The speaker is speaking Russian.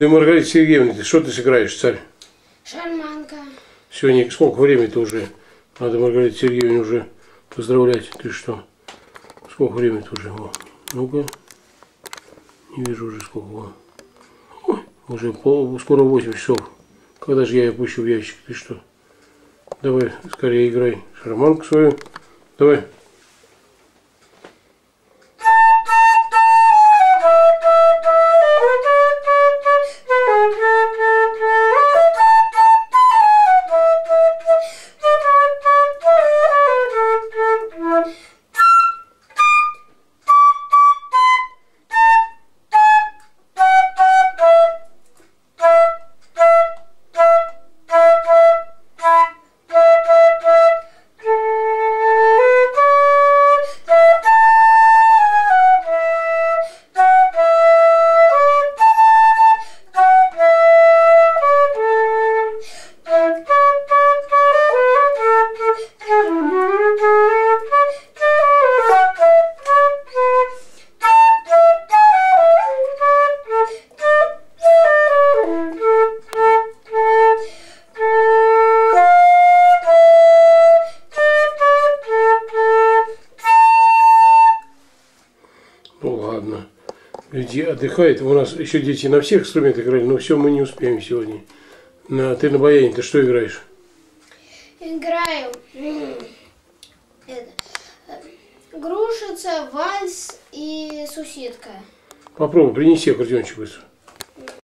Ты, Маргарита Сергеевна, что ты сыграешь, царь? Шарманка. Сегодня сколько времени-то уже? Надо Маргарите Сергеевне уже поздравлять. Ты что? Сколько времени-то уже? Ну-ка. Не вижу уже сколько. Уже скоро 8 часов. Когда же я ее пущу в ящик? Ты что? Давай, скорее играй шарманку свою. Давай. Люди отдыхают. У нас еще дети на всех инструментах играли, но все мы не успеем сегодня. Ты на баяне-то что играешь? Играю Грушица, вальс и сусидка. Попробуй, принеси аккордеончик быстро.